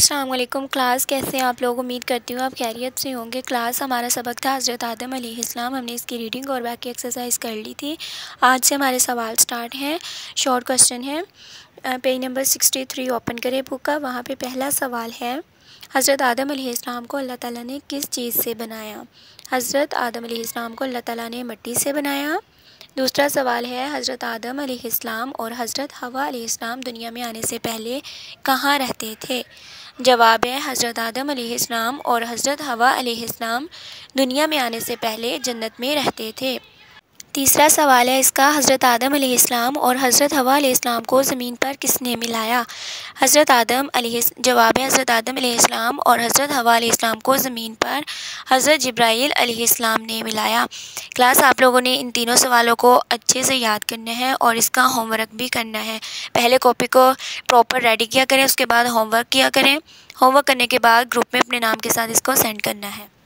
अस्सलामुअलैकुम क्लास, कैसे हैं आप लोग? उम्मीद करती हूँ आप खैरियत से होंगे। क्लास हमारा सबक था हज़रत आदम अलैहिस्सलाम, हमने इसकी रीडिंग और बाकी एक्सरसाइज कर ली थी। आज से हमारे सवाल स्टार्ट हैं, शॉर्ट क्वेश्चन है। पेज नंबर 63 ओपन करें बुक का। वहाँ पे पहला सवाल है, हज़रत आदम अलैहिस्सलाम को अल्लाह ताला ने किस चीज़ से बनाया? हज़रत आदम अलैहिस्सलाम को अल्लाह ताला ने मिट्टी से बनाया। दूसरा सवाल है, हज़रत आदम अलैहिस्सलाम और हज़रत हवा अलैहिस्सलाम दुनिया में आने से पहले कहाँ रहते थे? जवाब है, हज़रत आदम अलैहिस्सलाम और हज़रत हवा अलैहिस्सलाम दुनिया में आने से पहले जन्नत में रहते थे। तीसरा सवाल है इसका, हज़रत आदम अलैहिस्सलाम और हज़रत हवा अलैहिस्सलाम को ज़मीन पर किसने मिलाया? जवाब है, हज़रत आदम अलैहिस्सलाम और हज़रत हवा अलैहिस्सलाम को ज़मीन पर हज़रत जिब्राईल अलैहिस्सलाम ने मिलाया। क्लास, आप लोगों ने इन तीनों सवालों को अच्छे से याद करना है और इसका होमवर्क भी करना है। पहले कॉपी को प्रॉपर रेडी किया करें, उसके बाद होमवर्क किया करें। होमवर्क करने के बाद ग्रुप में अपने नाम के साथ इसको सेंड करना है।